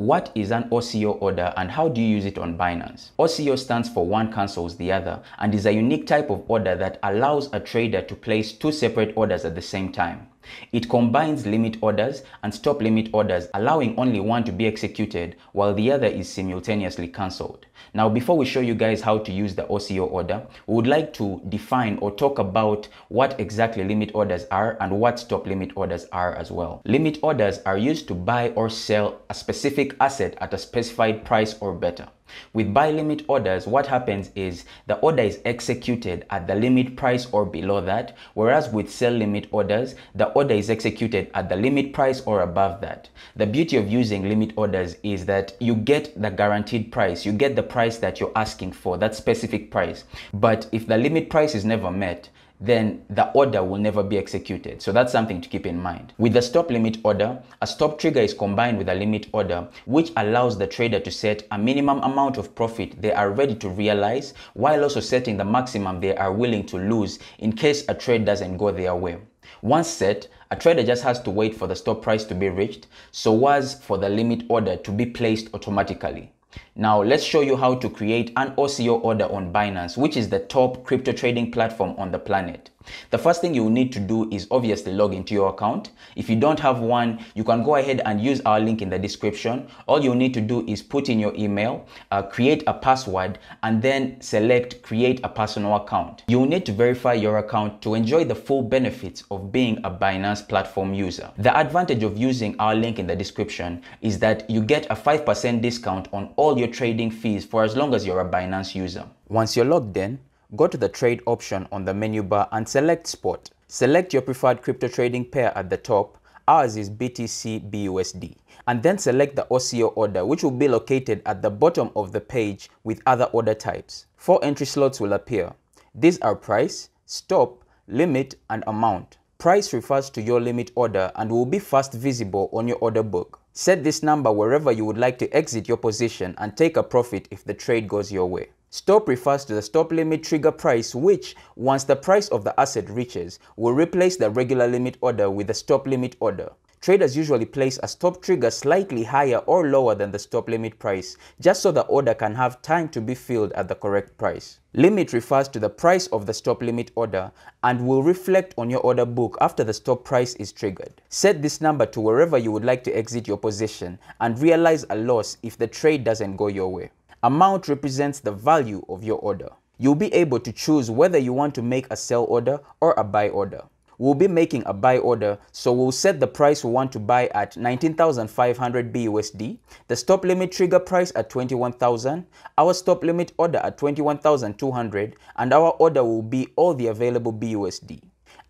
What is an OCO order and how do you use it on Binance? OCO stands for one cancels the other and is a unique type of order that allows a trader to place two separate orders at the same time. It combines limit orders and stop limit orders, allowing only one to be executed while the other is simultaneously cancelled. Now, before we show you guys how to use the OCO order, we would like to define or talk about what exactly limit orders are and what stop limit orders are as well. Limit orders are used to buy or sell a specific asset at a specified price or better. With buy limit orders, what happens is the order is executed at the limit price or below that, whereas with sell limit orders, the order is executed at the limit price or above that. The beauty of using limit orders is that you get the guaranteed price, you get the price that you're asking for, that specific price. But if the limit price is never met, then the order will never be executed. So that's something to keep in mind. With the stop limit order, a stop trigger is combined with a limit order, which allows the trader to set a minimum amount of profit they are ready to realize, while also setting the maximum they are willing to lose in case a trade doesn't go their way. Once set, a trader just has to wait for the stop price to be reached, so as for the limit order to be placed automatically. Now let's show you how to create an OCO order on Binance, which is the top crypto trading platform on the planet. The first thing you will need to do is obviously log into your account. If you don't have one, you can go ahead and use our link in the description. All you need to do is put in your email, create a password, and then select create a personal account. You will need to verify your account to enjoy the full benefits of being a Binance platform user. The advantage of using our link in the description is that you get a 5% discount on all your trading fees for as long as you're a Binance user. Once you're logged in, go to the trade option on the menu bar and select spot. Select your preferred crypto trading pair at the top, ours is BTC BUSD, and then select the OCO order, which will be located at the bottom of the page with other order types. Four entry slots will appear. These are price, stop, limit, and amount. Price refers to your limit order and will be first visible on your order book. Set this number wherever you would like to exit your position and take a profit if the trade goes your way. Stop refers to the stop limit trigger price, which, once the price of the asset reaches, will replace the regular limit order with the stop limit order. Traders usually place a stop trigger slightly higher or lower than the stop limit price, just so the order can have time to be filled at the correct price. Limit refers to the price of the stop limit order and will reflect on your order book after the stop price is triggered. Set this number to wherever you would like to exit your position and realize a loss if the trade doesn't go your way. Amount represents the value of your order. You'll be able to choose whether you want to make a sell order or a buy order. We'll be making a buy order, so we'll set the price we want to buy at 19,500 BUSD, the stop limit trigger price at 21,000, our stop limit order at 21,200, and our order will be all the available BUSD.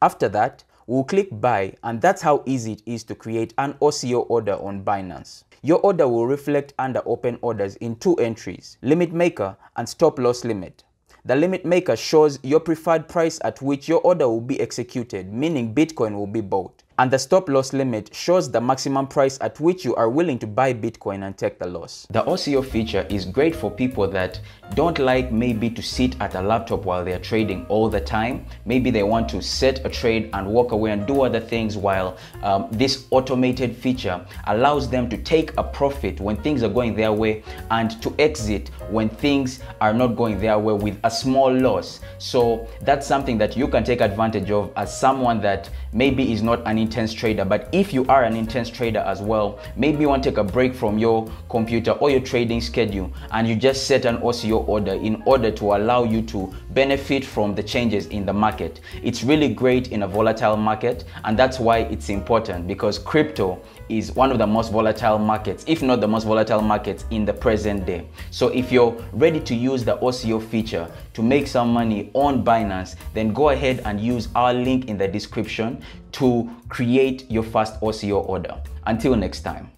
After that, we'll click buy, and that's how easy it is to create an OCO order on Binance. Your order will reflect under open orders in two entries, limit maker and stop loss limit. The limit maker shows your preferred price at which your order will be executed, meaning Bitcoin will be bought. And the stop loss limit shows the maximum price at which you are willing to buy Bitcoin and take the loss. The OCO feature is great for people that don't like maybe to sit at a laptop while they're trading all the time. Maybe they want to set a trade and walk away and do other things, while this automated feature allows them to take a profit when things are going their way and to exit when things are not going their way with a small loss. So that's something that you can take advantage of as someone that maybe is not an intense trader. But if you are an intense trader as well, maybe you want to take a break from your computer or your trading schedule, and you just set an OCO order in order to allow you to benefit from the changes in the market. It's really great in a volatile market, and that's why it's important, because crypto is one of the most volatile markets, if not the most volatile markets in the present day. So if you're ready to use the OCO feature to make some money on Binance, then go ahead and use our link in the description to create your first OCO order. Until next time.